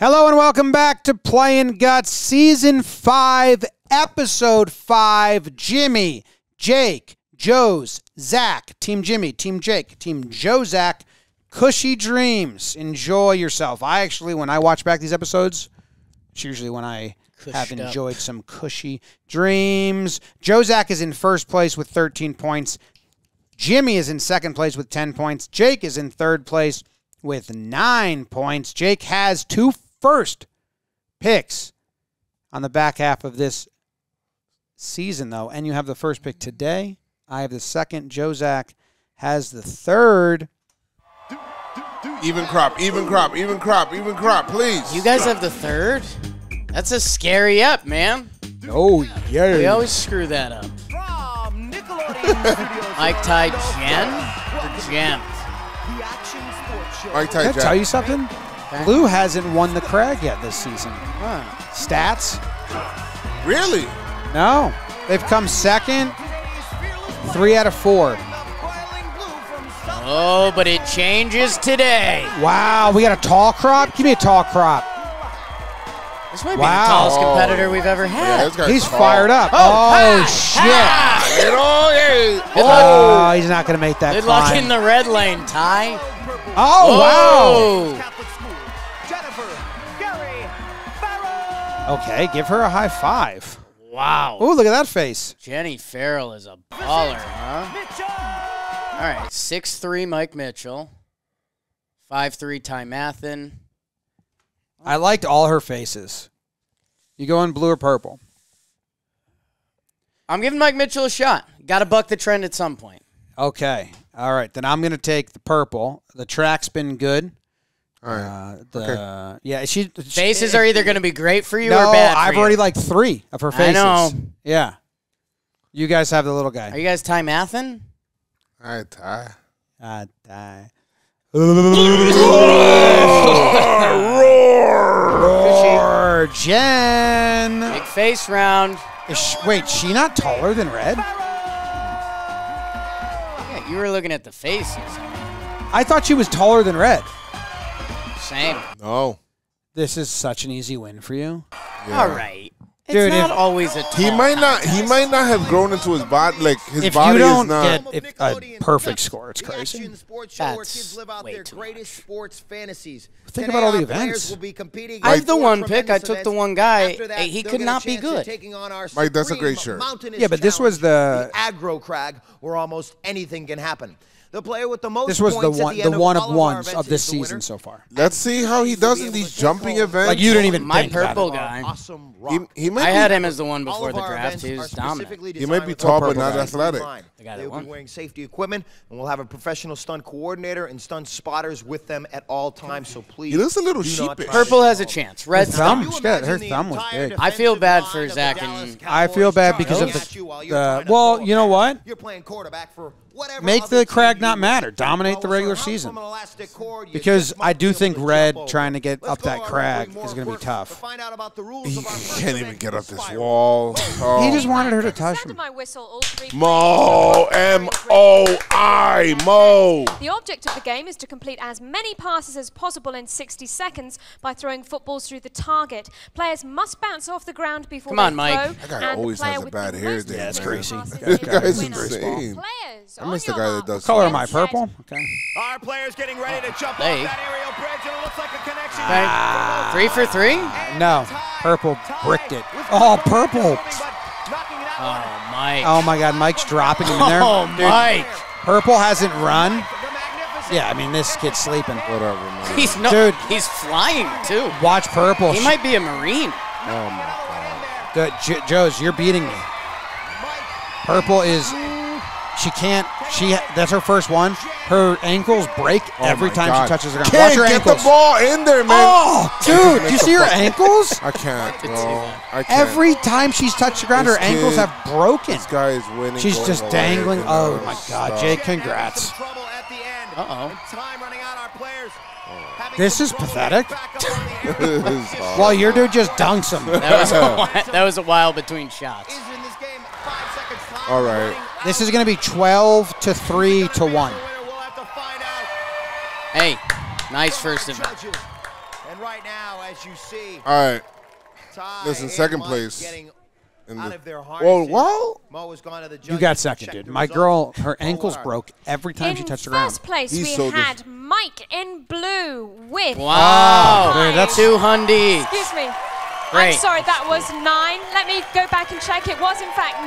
Hello and welcome back to Playing Guts, Season 5, Episode 5, Jimmy, Jake, Joe's, Zach, Team Jimmy, Team Jake, Team Joe, Zach, Cushy Dreams. Enjoy yourself. I actually, when I watch back these episodes, it's usually when I have enjoyed some Cushy Dreams. Joe, Zach is in first place with 13 points. Jimmy is in second place with 10 points. Jake is in third place with 9 points. Jake has two first picks on the back half of this season, though. And you have the first pick today. I have the second. Joe Zach has the third. Even crop, even crop, even crop, even crop, please. You guys have the third? That's a scary up, man. Oh, yeah. We always screw that up. From Nickelodeon Mike, Ty, Jen? Or Jen? Mike, Ty, Jen. Can I tell you something? Okay. Lou hasn't won the Crag yet this season. Huh. Stats? Really? No. They've come second, 3 out of 4. Oh, but it changes today. Wow, we got a tall crop? Give me a tall crop. This might be the tallest competitor we've ever had. Yeah, he's tall. Fired up. Oh, shit. Oh, he's not going to make that climb. Good luck in the red lane, Ty. Oh, wow. Okay, give her a high five. Wow. Oh, look at that face. Jenny Farrell is a baller, huh? All right, 6'3", Mike Mitchell. 5'3", Ty Mathen. I liked all her faces. You go in blue or purple. I'm giving Mike Mitchell a shot. Got to buck the trend at some point. Okay. All right. Then I'm going to take the purple. The track's been good. All right. Okay. Yeah, faces are either going to be great for you or bad for you. I've already like 3 of her faces. I know. Yeah. You guys have the little guy. Are you guys Ty Mathen? All right, Ty. Ty. Roar! Jen! Big face round. Is she, wait, she not taller than red? Yeah, you were looking at the faces. I thought she was taller than red. Same. No. This is such an easy win for you. Yeah. All right. Dude, it's not always a tall contest. He might not have grown into his body. Like his body is not. If you don't get a perfect score, it's crazy. That's way too much. Think about all the events. I have the one pick. I took the one guy. He could not be good. Mike, that's a great shirt. Yeah, but this was the Aggro Crag, where almost anything can happen. The player with the most points at the end of all of our events. This was the one of ones of this season so far. Let's see how he does in these jumping events. Like you didn't even think about it. My purple guy. Awesome rock. I had him as the one before the draft. He was dominant. He might be tall, but not athletic. The guy that won. They'll be wearing safety equipment, and we'll have a professional stunt coordinator and stunt spotters with them at all times. So please. He looks a little sheepish. Purple has a chance. Red's thumb. Her thumb was big. I feel bad for Zach, and I feel bad because of the. Well, you know what? You're playing quarterback for. Make the Crag not matter. Dominate the regular season. Because I do think red trying to get up that Crag is going to be tough. He can't even get up this wall. Oh. He just wanted her to touch him. Mo, M-O-I, Mo. The object of the game is to complete as many passes as possible in 60 seconds by throwing footballs through the target. Players must bounce off the ground before they throw. That guy always has a bad hair day. Yeah, that's crazy. That guy's insane. I miss the guy that does. Color my purple. Okay. Our players getting ready to jump off that aerial bridge, and it looks like a connection. Ah. 3 for 3? No, purple bricked it. Oh, purple. Oh, Mike. Oh my God, Mike's dropping him in there. Oh, Mike. Purple hasn't run. Yeah, I mean this kid's sleeping. Whatever, man. He's not. Dude, he's flying too. Watch purple. He might be a Marine. Oh my God. Dude, Joe's, you're beating me. Purple is. She can't. That's her first one. Her ankles break every time she touches the ground. Watch her ankles. Get the ball in there, man. Oh, dude, do you see her ankles? I can't. No, I can't. Every time she's touched the ground, her ankles have broken. This guy is winning. She's just dangling. Oh my God, Jake, congrats. Uh-oh. This is pathetic. Well, your dude just dunks him. That was a while between shots. All right. This is going to be 12 to 3 to 1. Hey, nice first event. And right now, as you see, all right. Listen, second place. You got second, dude. My girl, her ankles broke every time she touched the ground. In first place, we had Mike in blue with. Wow, dude, that's 200. Excuse me. Great. I'm sorry, that was 9. Let me go back and check. It was in fact 9.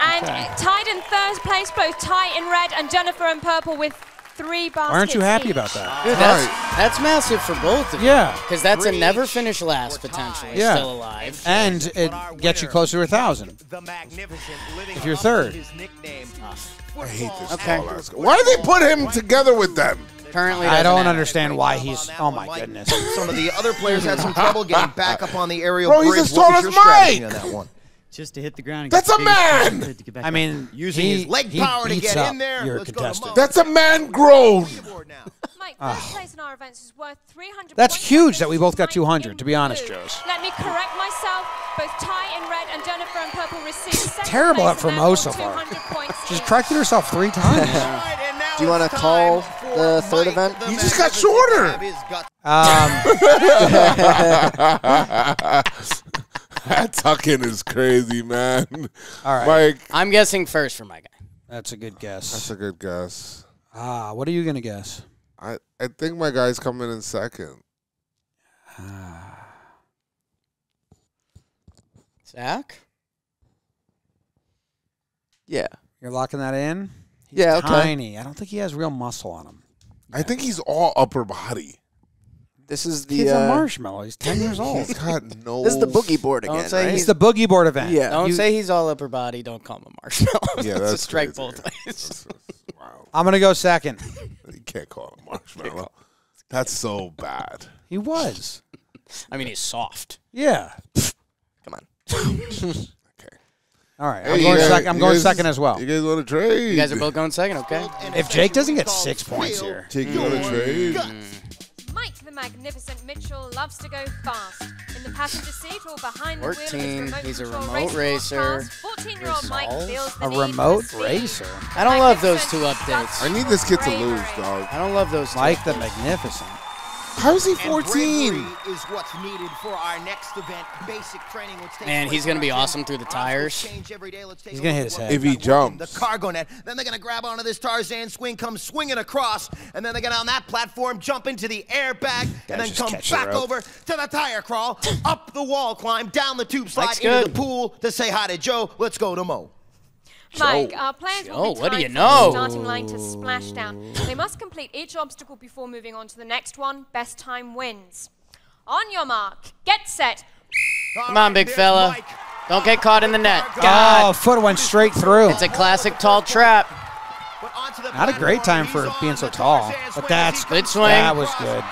And tied in third place, both Ty in red and Jennifer in purple with 3 baskets. Why aren't you happy about that? Dude, that's massive for both of you. Yeah. Because that's a never finish last potentially. Yeah. Still alive. And it gets you closer to 1,000. If you're third. I hate this. Okay. Why do they put him together with them? Apparently I don't understand why he's. Oh my goodness. Some of the other players had some trouble getting back up on the aerial. Bro, he's as tall as Mike. On that one? Just to hit the ground. And that's a man. I mean, using his leg power to get in there. That's a man grown. Mike, first place in our events is worth 300. That's huge that we both got 200. To be honest, Joe's. Let me correct myself. Both Ty in red and Jennifer in purple received second. Terrible up for Mo so far. She's corrected herself 3 times. Do you want to call the third event? You just got shorter. That tucking is crazy, man. All right. Mike. I'm guessing first for my guy. That's a good guess. That's a good guess. Ah, what are you going to guess? I think my guy's coming in second. Zach? Yeah. You're locking that in? He's tiny. I don't think he has real muscle on him. I think he's all upper body. This is the. He's a marshmallow. He's 10 years old. He's got no. This is the boogie board again. Don't say he's the boogie board event. Yeah. Don't say he's all upper body. Don't call him a marshmallow. Yeah, that's a strike both ways. Wow. I'm gonna go second. You can't call him a marshmallow. That's so bad. He was. I mean, he's soft. Yeah. Come on. Okay. All right. Hey, I'm going second. I'm going second as well. You guys want to trade? You guys are both going second. Okay. If Jake doesn't get 6 points here, Jake, you want to trade? Mike the Magnificent Mitchell loves to go fast. In the passenger seat or behind the wheel of his remote racer. 14-year-old Mike feels the need. A remote racer? I don't love those 2 updates. I need this kid to lose, dog. I don't love those 2 Mike the Magnificent. How is he 14? Is what's needed for our next event. Basic training. Man, he's going to be awesome through the tires. He's going to hit his head. If he jumps. The cargo net. Then they're going to grab onto this Tarzan swing, come swinging across, and then they're going to on that platform, jump into the airbag, and then come back over to the tire crawl, up the wall climb, down the tube slide, into the pool to say hi to Joe. Let's go to Mo. Mike, our players will be tied from the starting line to splashdown. They must complete each obstacle before moving on to the next one. Best time wins. On your mark, get set. Come on, big fella. Don't get caught in the net. God, foot went straight through. It's a classic tall trap. Not a great time for being so tall, but that's good swing. That was good.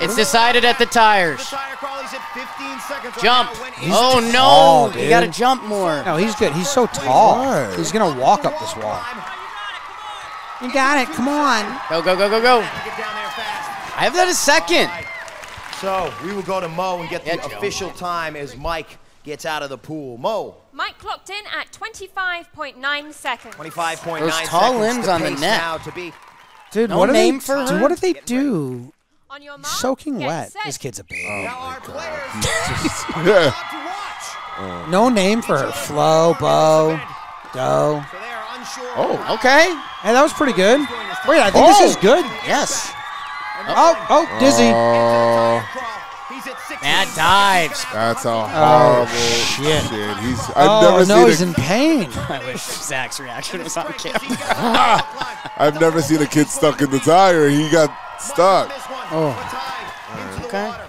It's decided at the tires. Jump. Oh, no. You got to jump more. No, he's good. He's so tall. He's going to walk up this wall. You got it. Come on. Go, go, go, go, go. I have that as second. So we will go to Mo and get the official time as Mike gets out of the pool. Mo. Mike clocked in at 25.9 seconds. 25.9 seconds. Those tall limbs on the net. Dude, what did they do? Soaking wet. This kid's a baby. Oh my God. No name for her. Flo, Bo, Doe. Oh, okay. Hey, that was pretty good. Wait, I think this is good. Yes. Oh, dizzy. Bad dives. That's a horrible shit. He's in pain. I wish Zach's reaction was on camera. I've never seen a kid stuck in the tire. He got stuck. Okay. A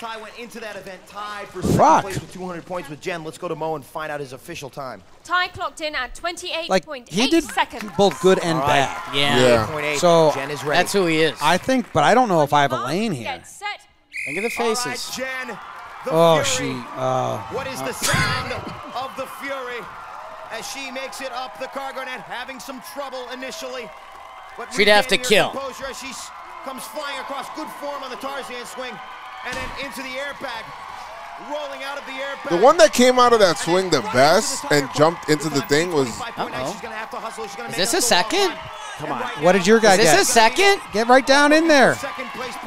tie went into that event tied for second place with 200 points with Jen. Let's go to Mo and find out his official time. Ty clocked in at 28.8 seconds. He did both good and bad. Yeah. So Jen is ready. That's who he is. I think, but I don't know if I have a lane here. Think of the faces. All right, Jen, the Fury. What is the sound of the Fury as she makes it up the cargo net, having some trouble initially? But she'd have to kill. Comes flying across, good form on the Tarzan swing, and then into the airbag. rolling out of the air. The one that came out of that swing the best and jumped into the thing was... Is this a second? Come on. What did your guy get? Is this a second? Get right down in there.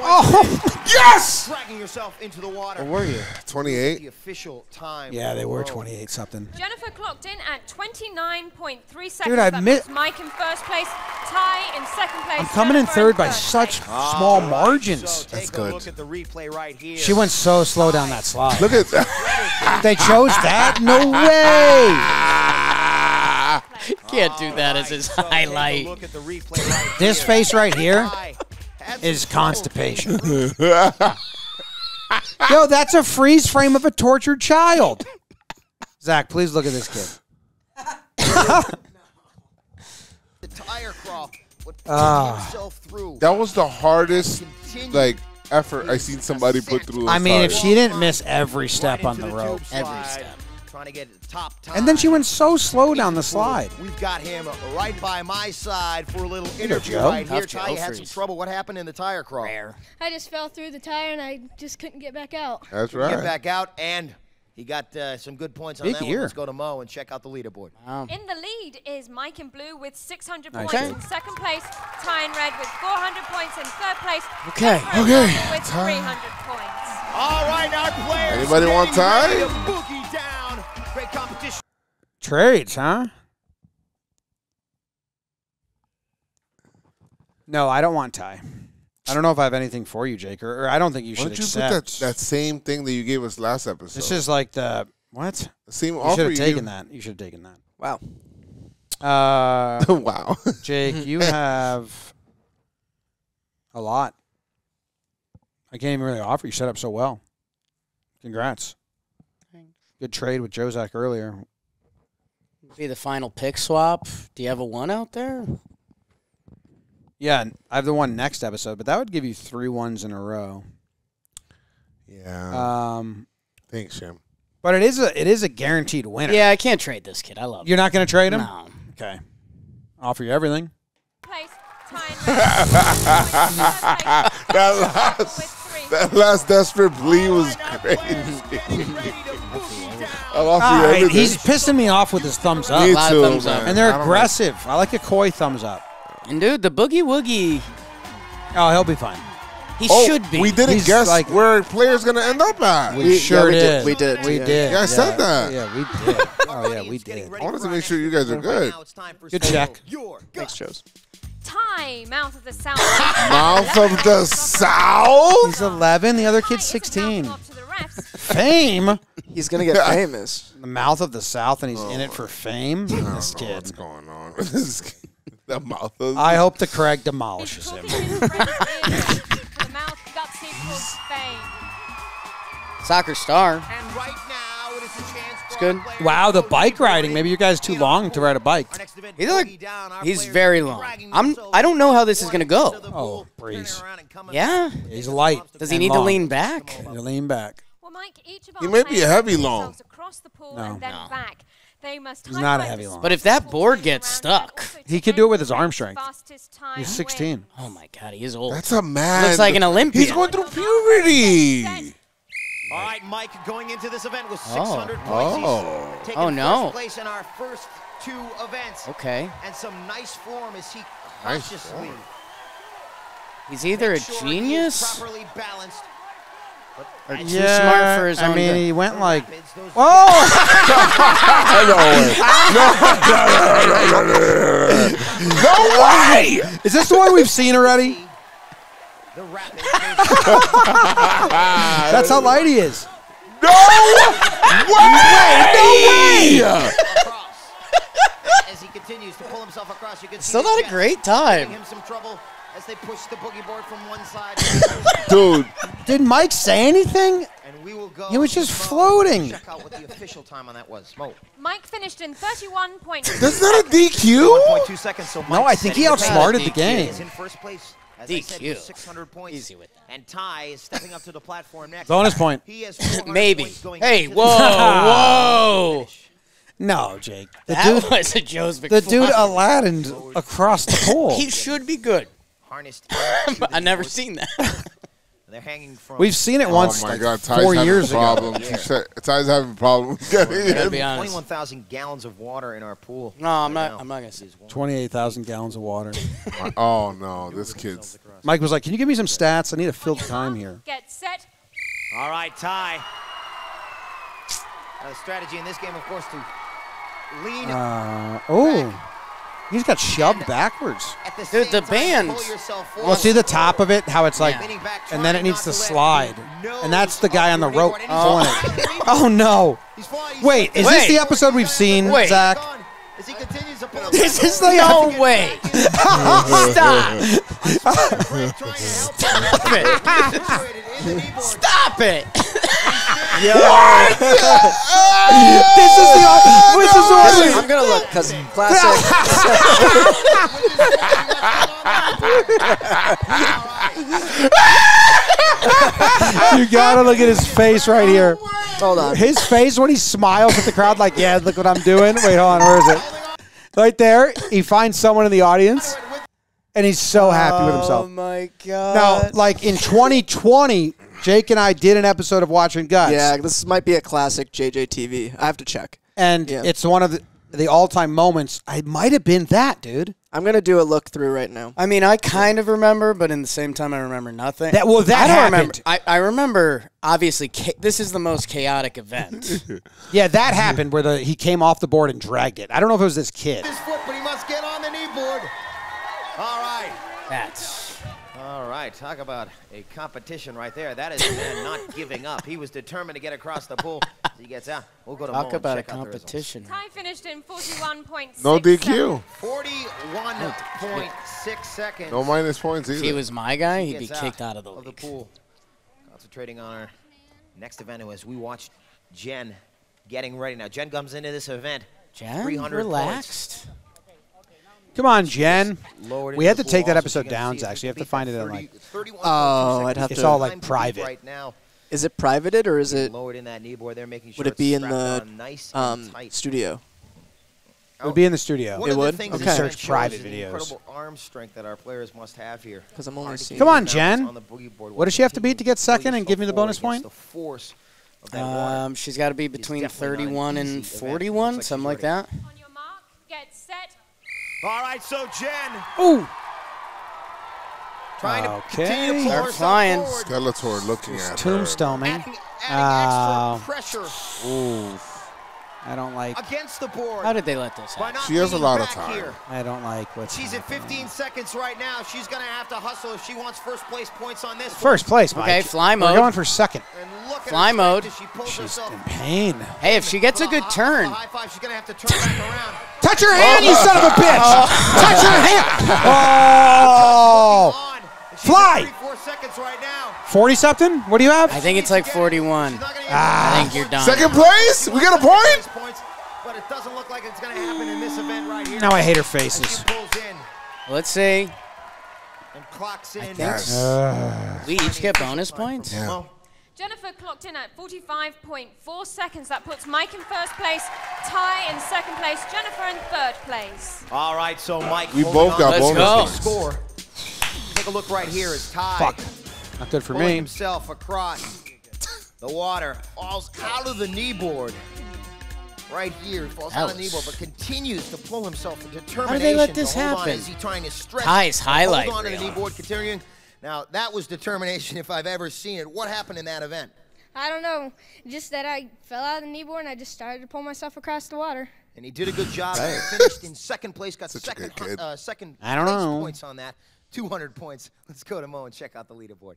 Oh, yes! Dragging yourself into the water. What were you? 28? The official time. Yeah, they were 28-something. Jennifer clocked in at 29.3 seconds. Dude, I missed. Mike in first place, Ty in second place. I'm coming in third by such small margins. That's good. Look at the replay right here. She went so slow down that slide. Look at that. They chose that? No way. Can't do that as his highlight. This face right here is constipation. Yo, that's a freeze frame of a tortured child. Zach, please look at this kid. The tire crawl would push himself through. That was the hardest, like, effort I've seen somebody put through. I mean, if she didn't miss every step on the rope, every step. Trying to get it top time. And then she went so slow down the slide. We've got him right by my side for a little interview right here. Ty had some trouble. What happened in the tire crawl? I just fell through the tire, and I just couldn't get back out. That's right. Get back out, and he got some good points on that one. Let's go to Mo and check out the leaderboard. In the lead is Mike in blue with 600 points in second place. Ty in red with 400 points in third place. Okay. With 300 points. All right, our players. Anybody want Ty? Trades, huh? No, I don't want Ty. I don't know if I have anything for you, Jake, or I don't think you should accept. Why don't you put that same thing that you gave us last episode? This is like the, what? The same offer you should have taken that. You should have taken that. Wow. Wow. Jake, you have a lot. I can't even really offer. You set up so well. Congrats. Thanks. Good trade with Jozak earlier. Be the final pick swap. Do you have a one out there? Yeah, I have the one next episode, but that would give you 3 ones in a row. Yeah. Thanks, Jim. But it is a guaranteed winner. Yeah, I can't trade this kid. I love him. You're not going to trade him? No. Okay. Offer you everything. Place, time. that last desperate plea was crazy. He's pissing me off with his thumbs up. Me too, thumbs up. And they're aggressive. I like a coy thumbs up. And, dude, the Boogie Woogie. Oh, he'll be fine. He should be. We didn't guess like, where players going to end up at. We did. Yeah, I said that. Yeah, we did. Oh, yeah, we did. I wanted to make sure you guys are good. Good check. Thanks, Joes. Ty, Mouth of the South. Mouth of the South? He's 11. The other kid's 16. Fame? He's going to get famous. The Mouth of the South, and he's in it for fame? This kid. What's going on with this kid? The Mouth of the South. I hope the Crag demolishes him. Soccer star. And right now, it is a chance for good. Wow, the bike riding. Maybe you guys too long to ride a bike. He's very long. I don't know how this is going to go. Oh, breeze. Yeah. He's light. Does he need to lean back? Lean back. Mike, each of he may be a heavy long. Across the pool and then back. They must He's not a heavy long. But if that board gets stuck, he could do it with his arm strength. He's 16. Wins. Oh, my God. He is old. That's a man. Looks like an Olympian. He's going through puberty. All right, Mike going into this event with 600 points. Oh, no. First place in our first 2 events. Okay. And some nice form as he cautiously. He's either a genius. Properly balanced. Or too smart for his own good. He went like, no way! Is this the one we've seen already? That's how light he is. No way! No way! As he continues to pull himself across, you can see still not a great time. Giving him some trouble. As they push the boogie board from one side. Dude. Did Mike say anything? And we will go he was just floating. Check out what the official time on that was. Mo. Mike finished in 31.2 That's not a DQ? 1.2 seconds, so no, I think he outsmarted the game. He's in first place. As DQ. I said, 600 points. Easy with that. And Ty is stepping up to the platform next. Bonus point. He has maybe. Hey, whoa. No, Jake. The dude Aladdined across the pool. He should be good. I've never seen that. They're hanging from. We've seen it once. Oh my God, Ty's 4 years ago. Yeah. Ty's having problems. To be honest, 21,000 gallons of water in our pool. No, I'm not. Now. I'm not gonna say 28,000 gallons of water. Oh no, this kid's. Mike was like, "Can you give me some stats? I need to fill time here." Get set. All right, Ty. The strategy in this game, of course, to lean. Oh. He's got shoved backwards. Dude, the bands. Well, see the top of it, how it's like, and then it needs to slide. And that's the guy on the rope pulling it. Oh, no. Wait, is this the episode we've seen, Zach? This is the old way. Stop. Stop it. Stop it. Yo. What? This is the awesome. This is awesome. I'm gonna look because classic. You gotta look at his face right here. Hold on. His face when he smiles at the crowd, like, yeah, look what I'm doing. Wait, hold on, where is it? Right there. He finds someone in the audience. And he's so happy with himself. Oh, my God. Now, like in 2020, Jake and I did an episode of Watching Guts. Yeah, this might be a classic JJTV. I have to check. And it's one of the all-time moments. It might have been that, dude. I'm going to do a look-through right now. I mean, I kind of remember, but in the same time, I remember nothing. Well, that happened. I remember, obviously, this is the most chaotic event. Yeah, that happened where he came off the board and dragged it. I don't know if it was this kid. His foot, but he must get on the knee board. All right. That's. All right. Talk about a competition right there. That is not giving up. He was determined to get across the pool. He gets out. We'll go to Talk about a competition. Ty finished in 41.6. No DQ. 41.6 seconds. No minus points either. If he was my guy, he'd be kicked out of the pool. Concentrating on our next event as we watch Jen getting ready. Now, Jen comes into this event. Jen, 300 relaxed. Points. Come on, Jen. We had to take that episode down, actually. You have to find it in, like, oh, I'd have to. It's all, like, private. Right now. Is it privated, or is it, would it be in the studio? It would be in the studio. It would? Okay. Search private videos. Incredible arm strength that our players must have here. Because I'm only seeing. Come on, Jen. What does she have to beat to get second and give me the bonus point? She's got to be between 31 and 41, something like that. On your mark, get set. All right, so Jen. Ooh. Trying to continue to pull flying. Skeletor looking at tombstone, man. Adding extra pressure. Ooh. I don't like. Against the board. How did they let this happen? She has a lot of time. Here. I don't like what's She's happening. At 15 seconds right now. She's going to have to hustle if she wants first place points on this. First place, Mike. Okay, fly mode. We're going for second. Fly mode. She's in pain. Hey, if she gets a good turn. High five, she's going to have to turn back around. Touch her hand, you son of a bitch. Touch her hand. Oh. Fly. 4 seconds right now. 40-something? What do you have? I think it's like 41. I think you're done. Second place? We got a point? But it doesn't look like it's going to happen in this event right here. Now I hate her faces. Let's see. And clocks in. We each get bonus points? Yeah. Well, Jennifer clocked in at 45.4 seconds. That puts Mike in first place, Ty in second place, Jennifer in third place. All right, so Mike. We both got bonus score. Take a look right here as Ty. Fuck. Not good for me. Himself across the water. Falls out of the knee board. Right here. Falls out of the knee board, but continues to pull himself with determination. How did they let this happen? Is he trying to stretch? Ty's highlight reel. Hold on to the knee board, continuing. Now, that was determination if I've ever seen it. What happened in that event? I don't know. Just that I fell out of the knee board and I just started to pull myself across the water. And he did a good job. Finished in second place. Got second points on that. 200 points. Let's go to Mo and check out the leaderboard.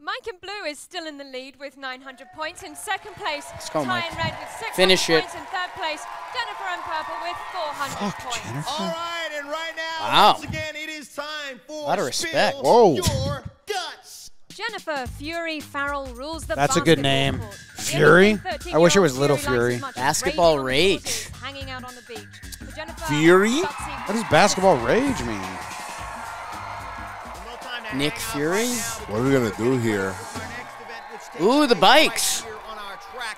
Mike in blue is still in the lead with 900 points. In second place, Ty in red with 600 points. In third place, Jennifer in purple with 400 points. Jennifer. All right, and right now, once again, it is time for Your Guts. Jennifer Fury Farrell rules the That's a good name. Court. Fury? I wish it was Little Fury. Basketball Rage. Hanging out on the beach. Fury? What does Basketball Rage mean? Nick Fury? What are we going to do here? Ooh, the bikes.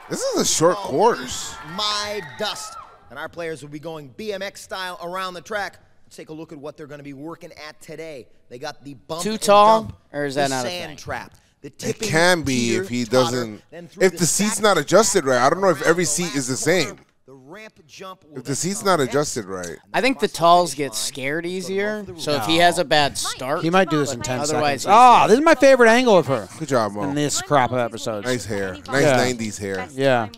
This is a short course. My dust. And our players will be going BMX style around the track. Let's take a look at what they're going to be working at today. They got the bump. Too tall? Or is that not a thing? Sand trap. The tipping it can be if he doesn't. If the seat's not adjusted right, I don't know if every seat is the same. If the seat's not adjusted right. I think the talls get scared easier. So if he has a bad start. He might do this in 10 seconds. Oh, this is my favorite angle of her. Good job, Mo. In this crop of episodes. Nice hair. Nice 90s hair. Yeah.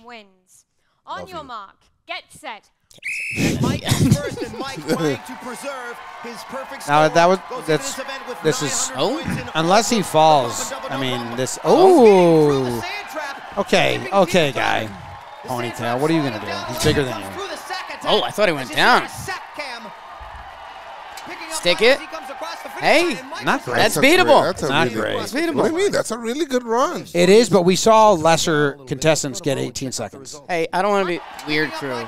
On your mark, get set. Mike first, and Mike trying to preserve his perfect score. Now that was unless he falls. I mean this. Oh, okay, okay, guy. Ponytail. What are you gonna do? He's bigger than you. Oh, I thought he went down. Stick it. Hey, not great. That's beatable. That's not great. It's beatable. What do you mean? That's a really good run. It is, but we saw lesser contestants get 18 seconds. Hey, I don't want to be weird, crew.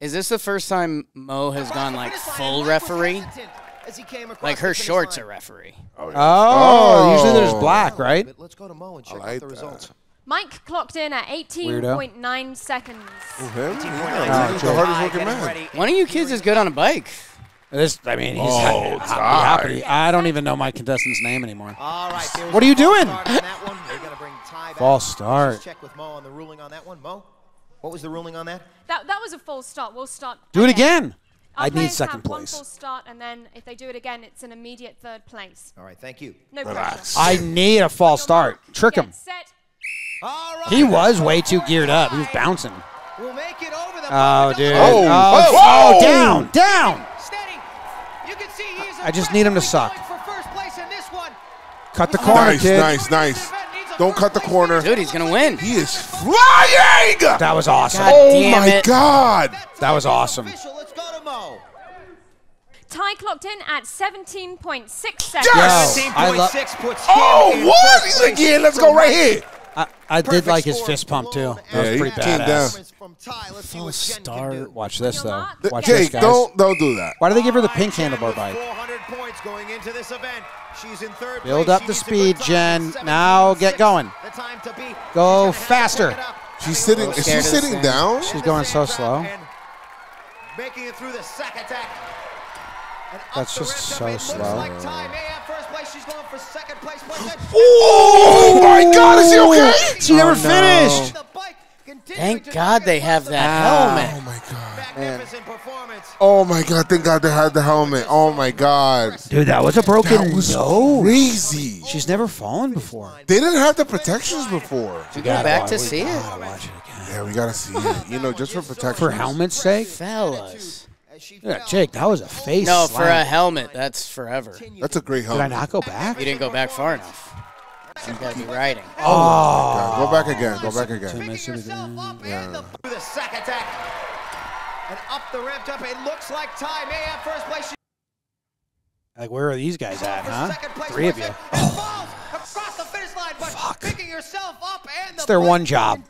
Is this the first time Mo has gone, like, full referee? Like, her shorts are referee. Oh, usually there's black, right? Let's go to Mo and check out the results. Mike clocked in at 18.9 seconds. One of you kids is good on a bike. This, I mean, he's hoppity. I don't even know my contestant's name anymore. All right, what are you doing? False start. Check with Mo on the ruling on that one. Mo, what was the ruling on that? That was a false start. We'll start. Do it again. I need second place. One false start, and then if they do it again, it's an immediate third place. All right, thank you. No pressure. I need a false start. Trick him. He was way too geared up. He was bouncing. We'll make it over the dude. Oh, down, down. I just need him to suck. Cut the corner, kid. Nice, nice, nice. Don't cut the corner. Dude, he's going to win. He is flying. That was awesome. Oh, my God. That was awesome. Ty clocked in at 17.6 seconds. Yes. 17.6 puts him in what? He's like, yeah, let's go right here. I did like his fist pump, too. That was pretty badass. Full start. Watch this, though. Watch this, guys. Don't do that. Why do they give her the pink handlebar bike? Build up the speed, Jen. Now get going. Go faster. She's sitting. Is she sitting down? She's going so slow. Making it through the sack attack. That's just so slow. Oh my God, is she okay? She never finished. Thank God they have that helmet. Oh my God. Magnificent performance. Oh my God, thank God they had the helmet. Oh my God. Dude, that was a broken nose. Crazy. She's never fallen before. They didn't have the protections before. We got back to see it. Watch it again. Yeah, we got to see it. You know, just for protection. For helmet's sake? Fellas. Yeah, Jake, that was a face. No, slide. For a helmet, that's forever. That's a great helmet. Did I not go back? You didn't go back far enough. You got to be riding. Oh, go back again. Go back again. Through the sack attack and up the ramp jump. It looks like Ty may have first place. Like, where are these guys at, huh? Three of you. Fuck. It's their one job.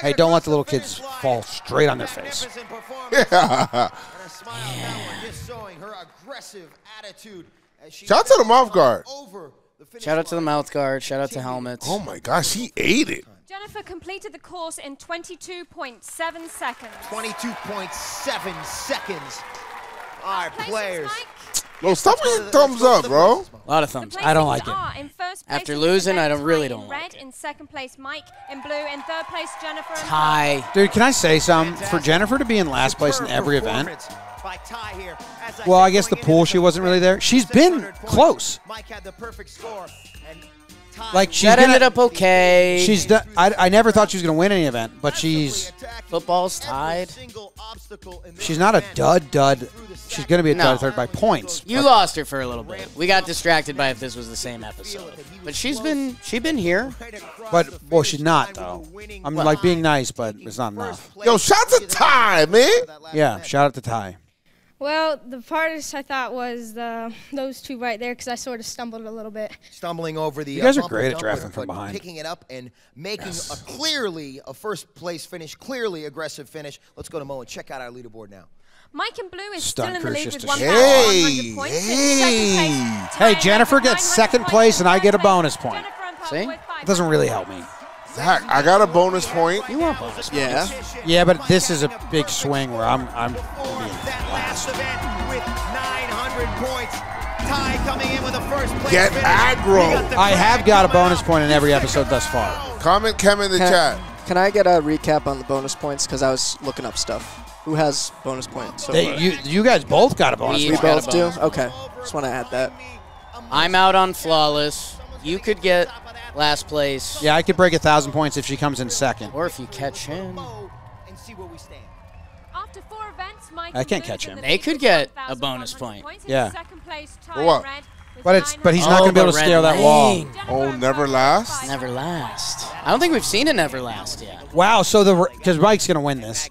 Hey, don't let the little kids fall straight on their face. Yeah. Shout out to the mouth guard. Shout out to the mouth guard. Shout out to helmets. Oh, my gosh. He ate it. Jennifer completed the course in 22.7 seconds. 22.7 seconds. Our players. No, stop with your thumbs up, bro. A lot of thumbs. I don't like it. After losing, I really don't like it. In second place, Mike. In blue, in third place, Jennifer. Ty. Dude, can I say something? For Jennifer to be in last place in every event. Well, I guess the pool, she wasn't really there. She's been close. Mike had the perfect score. Like, she ended up okay. She's done. I never thought she was going to win any event, but she's football's tied. She's not a dud. She's going to be a dud third by points. You lost her for a little bit. We got distracted by if this was the same episode, but she's been here. But well, she's not though. I'm like being nice, but it's not enough. Yo, shout out to Ty, man. Yeah, shout out to Ty. Well, the hardest I thought was those two right there because I sort of stumbled a little bit. Stumbling over the. You guys are great at drafting from behind. Picking it up and making a clearly a first place finish, clearly aggressive finish. Let's go to Mo and check out our leaderboard now. Mike in blue is still in the lead with 1,100 points. Hey, Jennifer gets second place and I get a bonus point. See, it doesn't really help me. Zach, I got a bonus point. You want bonus? Yeah. Yeah, but this is a big swing where I'm. That last event with 900 points. Ty coming in with a first place. Get aggro. I have got a bonus point in every episode thus far. Comment Kem in the chat. Can I get a recap on the bonus points? Because I was looking up stuff. Who has bonus points? So you guys both got a bonus point. We both do? Okay. Just want to add that. I'm out on Flawless. You could get last place. Yeah, I could break 1,000 points if she comes in second. Or if you catch him. I can't catch him. They could get a bonus point. Yeah. For what? But he's not going to be able to scale that wall. Oh, never last? Never last. I don't think we've seen a never last yet. Wow, so because Mike's going to win this.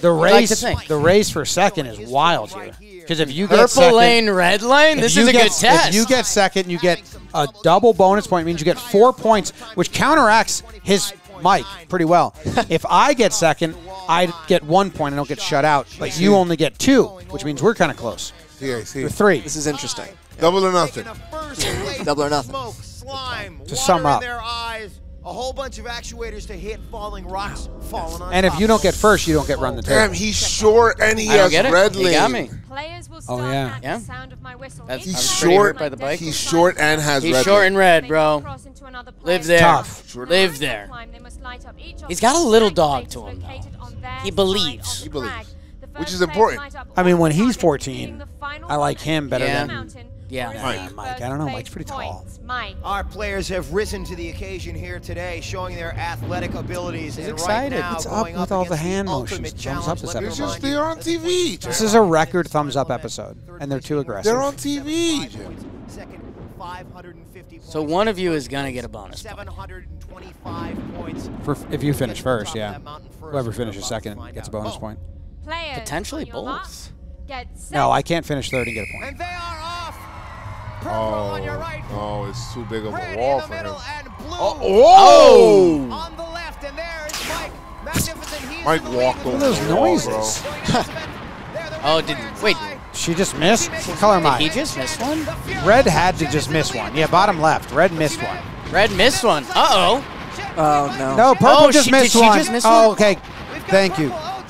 The race for second is wild here. Because if you get second. Purple lane, red lane? This is a good test. If you get second, you get a double bonus point. It means you get 4 points, which counteracts his Mike pretty well. If I get second, I get 1 point. I don't get shut out. But you only get 2, which means we're kind of close. Yeah, see. 3. This is interesting. Double or nothing. Double or nothing. Smoke, slime, to sum up. A whole bunch of actuators to hit, falling rocks, falling on. And if you don't get first, you don't get run the table. Damn, he's short and he has red lane. He got me. Oh yeah, yeah. He's short by the bike. He's short and has red. He's short and red, bro. Live there. Tough. Live there. He's got a little dog to him. He believes. He believes, which is important. I mean, when he's 14, I like him better than. Yeah, Mike. I don't know. Mike's pretty tall. Our players have risen to the occasion here today, showing their athletic abilities. He's excited. Right now, it's up with all the hand motions. Thumbs up this episode. Just, they're on TV. This is a record thumbs up episode, and they're too aggressive. They're on TV. So one of you is going to get a bonus point. If you finish first, yeah. Whoever finishes second gets a bonus point. Potentially both. No, I can't finish third and get a point. And they are off. Oh, it's too big of a wall for him. Oh! On the left, and there is Mike. Magnificent. Mike walked over. What are those noises? Oh, wait. She just missed? What color Mike? He just missed one? Red had to just miss one. Yeah, bottom left. Red missed one. Red missed one. Uh-oh. Oh, no. No, purple just missed one. Oh, okay. Thank you. All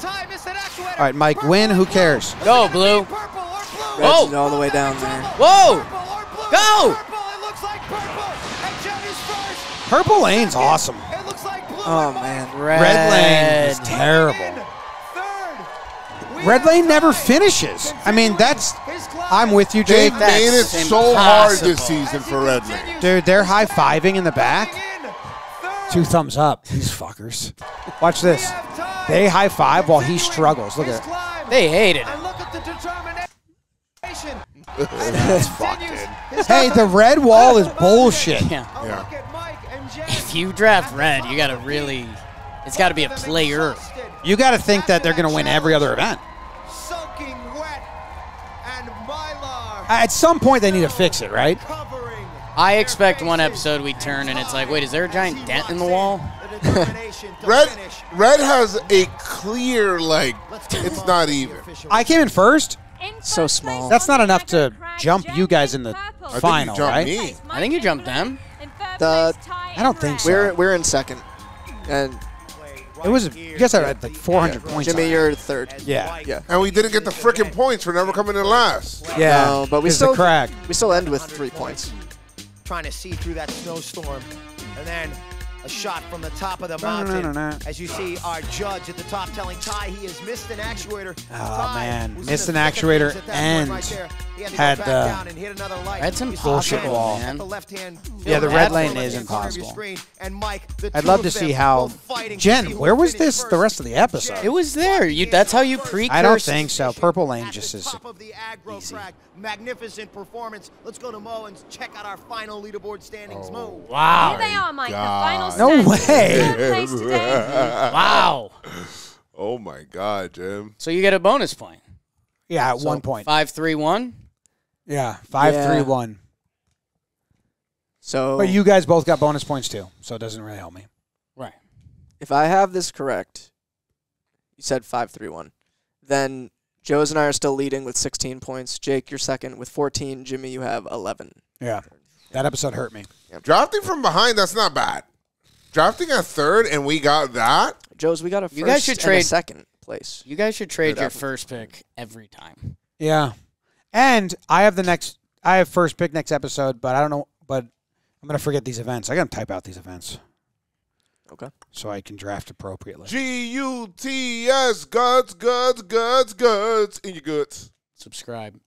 right, Mike, win. Who cares? Go, blue. Red's whoa! All the way down there. Whoa! Go! Purple lane's awesome. Oh man, red lane is terrible. Red lane never finishes. I mean, that's. I'm with you, Jake. They made it so hard this season for red lane. Dude, they're high fiving in the back. 2 thumbs up, these fuckers. Watch this. They high five while he struggles. Look at it. They hate it. That's fucked, dude. Hey, the red wall is bullshit. Yeah. If you draft red, you gotta really, it's gotta be a player. You gotta think that they're gonna win every other event. Soaking wet and mylar. At some point, they need to fix it, right? I expect one episode we turn and it's like, wait, is there a giant dent in the wall? Red has a clear, like, it's not even. I came in first. So small. That's not enough to jump you guys in the final, right? Me. I think you jumped them. I don't think so. We're in second. And it was, you guys are at like 400 points. Jimmy, you're third. Yeah. And we didn't get the freaking points. We're never coming in last. Yeah, no, but we still end with 3 points. Trying to see through that snowstorm. And then a shot from the top of the mountain. As you see our judge at the top telling Ty he has missed an actuator. Oh, Ty, man. Missed an actuator and right had that's some bullshit wall. Man. Yeah, the red lane is impossible. And Mike, I'd love to see how... Jen, where was this the rest of the episode? It was there. That's how you precursed. I don't think so. Purple lane just is easy. Magnificent performance. Let's go to Mo and check out our final leaderboard standings. Oh, Mo. Wow. Here they are, Mike. God. The final standings. No way. Wow. Oh, my God, Jim. So you get a bonus point. Yeah, at 1 point. 5-3-1? Yeah, 5-3-1. So, but you guys both got bonus points, too, so it doesn't really help me. Right. If I have this correct, you said 5-3-1, then... Joe's and I are still leading with 16 points. Jake, you're second with 14. Jimmy, you have 11. Yeah. That episode hurt me. Yep. Drafting from behind, that's not bad. Drafting a third and we got that? Joe's, we got a first and a second place. You guys should trade your first pick every time. Yeah. And I have the next I have first pick next episode, but I don't know. But I'm going to forget these events. I got to type out these events. Okay. So I can draft appropriately. G-U-T-S, guts, guts, guts, guts, in your guts. Subscribe.